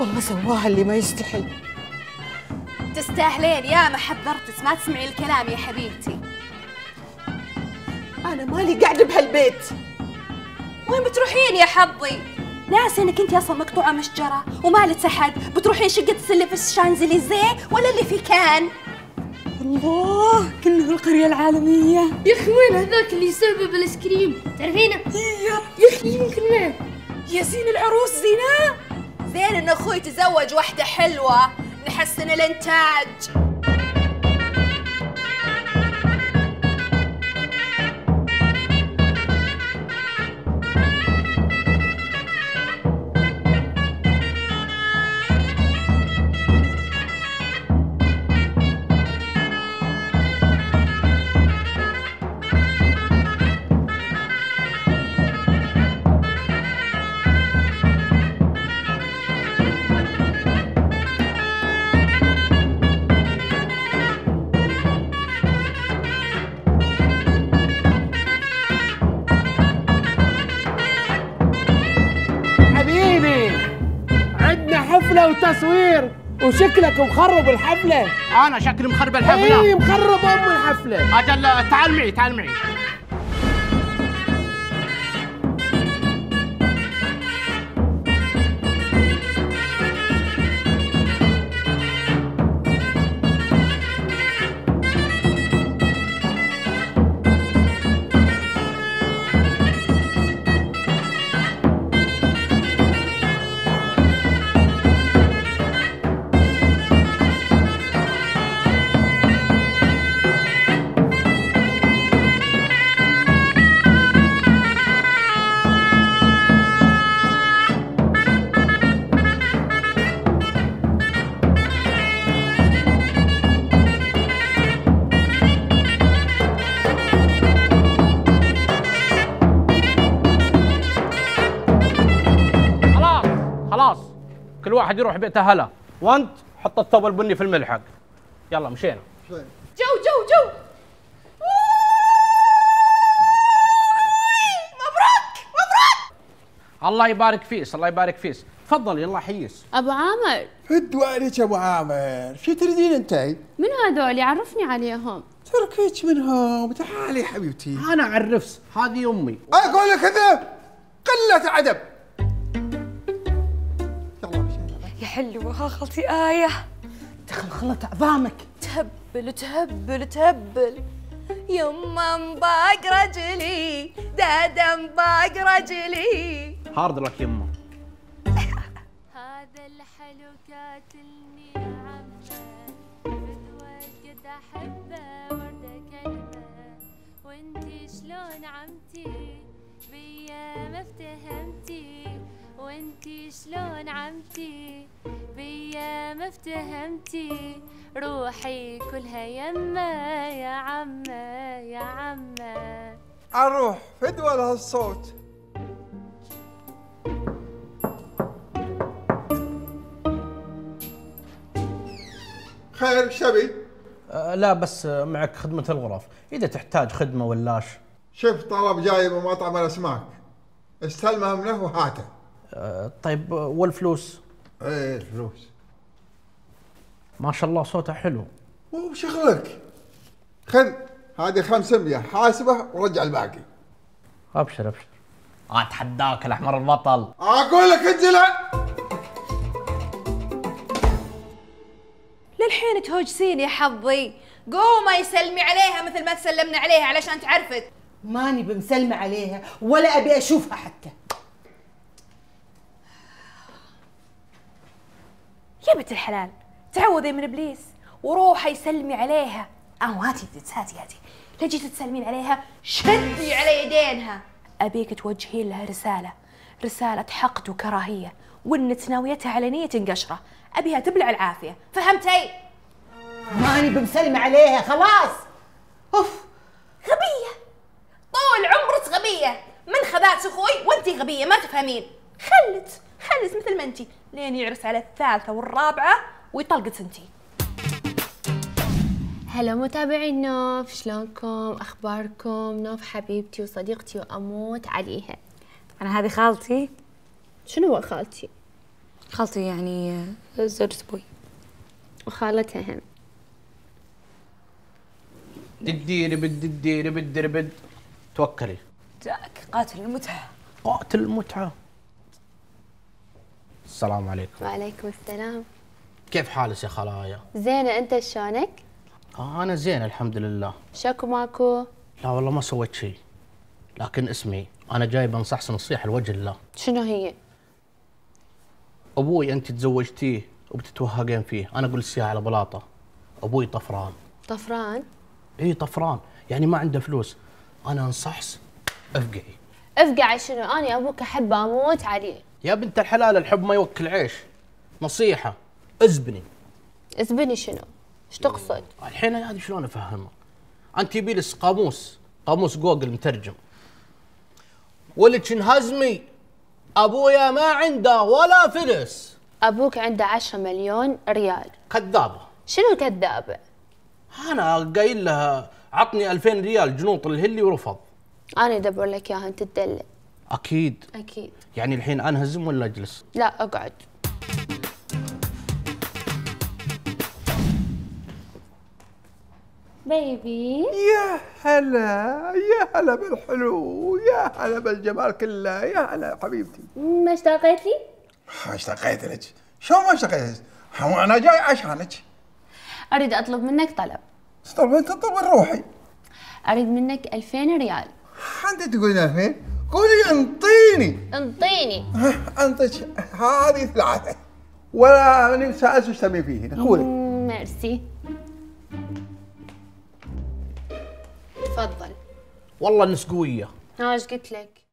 والله سواها اللي ما يستحي. تستاهلين، يا ما حذرتك ما تسمعين الكلام يا حبيبتي. أنا مالي قاعدة بهالبيت. وين بتروحين يا حظي؟ ناسي انك انت اصلا مقطوعه مشجره ومالك احد، بتروحين شقه سلفس شانزليزيه ولا اللي في كان؟ الله كنا بالقريه العالميه. يا اخي وين هذاك اللي يسبب الايس كريم؟ تعرفينه؟ يا اخي يمكن معه ياسين العروس زينه؟ زين ان اخوي تزوج واحده حلوه نحسن الانتاج. وتصوير وشكلك مخرب الحفله. انا شكلي مخرب الحفله؟ اي مخرب ام الحفله. اجل تعال معي تعال معي. كل واحد يروح بيته هلا، وانت حط الثوب البني في الملحق. يلا مشينا. جو جو جو. مبروك مبروك. الله يبارك فيك الله يبارك فيك. تفضل يلا حيس. ابو عامر. هدوا عليك ابو عامر، شو تريدين انتي؟ من هذول عرفني عليهم. تركيك منهم، تعالي حبيبتي. انا اعرفك، هذه امي. اقول لك كذا قلة عدب. حلوة خالتي آية، تخلخلت عظامك. تهبل تهبل تهبل. يما مباق رجلي دادا مباق رجلي. هارد لك يما. هذا الحلو قاتلني عمه بدوة قد أحبه وردة كلبه وانتي شلون عمتي بيا ما افتهمتي وانتي شلون عمتي بيا ما افتهمتي روحي كلها يما يا عمه يا عمه. اروح فدوى لهالصوت. خير شبي؟ لا بس معك خدمه الغرف اذا تحتاج خدمه ولاش. شوف طلب جاي من مطعم الاسماك استلمه منه وهاته. طيب والفلوس؟ ايه الفلوس. ما شاء الله صوته حلو. مو بشغلك. خذ هذه 500 حاسبه ورجع الباقي. ابشر ابشر. اتحداك الاحمر البطل. اقول لك انزلع. للحين تهوجسين يا حظي. قومي سلمي عليها مثل ما تسلمنا عليها علشان تعرفك. ماني بمسلمه عليها ولا ابي اشوفها حتى. يا بنت الحلال تعوذي من ابليس وروحي سلمي عليها. هاتي هاتي هاتي. لا جيتي تسلمين عليها شدي على يدينها. ابيك توجهين لها رساله، رساله حقد وكراهيه، وان تناويتها على نيه قشره، ابيها تبلع العافيه، فهمتي؟ ماني بمسلمه عليها خلاص. اوف غبيه طول عمرك غبيه، من خذات اخوي وانتي غبيه ما تفهمين. خلت مثل ما انتي لين يعرس على الثالثة والرابعة ويطلقك انتي. هلا متابعين نوف، شلونكم؟ اخباركم؟ نوف حبيبتي وصديقتي واموت عليها. انا هذه خالتي. شنو هو خالتي؟ خالتي يعني زوجة أبوي وخالتها هم. ددي ربد ددي ربد ربد توكلي. جاءك قاتل المتعة. قاتل المتعة. السلام عليكم. وعليكم السلام. كيف حالك يا خلايا؟ زينة، أنت شلونك؟ أنا زين الحمد لله. شكو ماكو؟ لا والله ما سويت شيء. لكن اسمي أنا جاي بنصحصن نصيحة لوجه الله. شنو هي؟ أبوي أنت تزوجتيه وبتتوهقين فيه، أنا أقول لك على بلاطة. أبوي طفران. طفران؟ إي طفران، يعني ما عنده فلوس. أنا أنصحص افقعي. افقعي شنو؟ أنا أبوك أحبه أموت عليه. يا بنت الحلال الحب ما يوكل عيش. نصيحة ازبني. ازبني شنو؟ ايش تقصد؟ الحين هذه شلون افهمها؟ انت يبي لك قاموس، قاموس جوجل مترجم. ولك انهزمي، ابويا ما عنده ولا فلس. ابوك عنده 10 مليون ريال. كذابه. شنو كذابه؟ انا قايل لها عطني 2000 ريال جنوط الهلي ورفض. انا ادبر لك اياها انت تدلع. اكيد. اكيد. يعني الحين انهزم ولا اجلس؟ لا اقعد. بيبي يا هلا يا هلا بالحلو، يا هلا بالجمال كله، يا هلا حبيبتي. ما اشتقيت لي؟ اشتقيت لك. شو ما اشتقيت؟ انا جاي عشانك. اريد اطلب منك طلب. طلبت طلب روحي. اريد منك 2000 ريال. انت تقولين 2000؟ قولي انطيني. انطيني. انطيك هذه ثلاثه ولا اني سالت وش تبي فيه هنا. قولي. ميرسي. تفضل. والله انك قوية. ايش قلت لك؟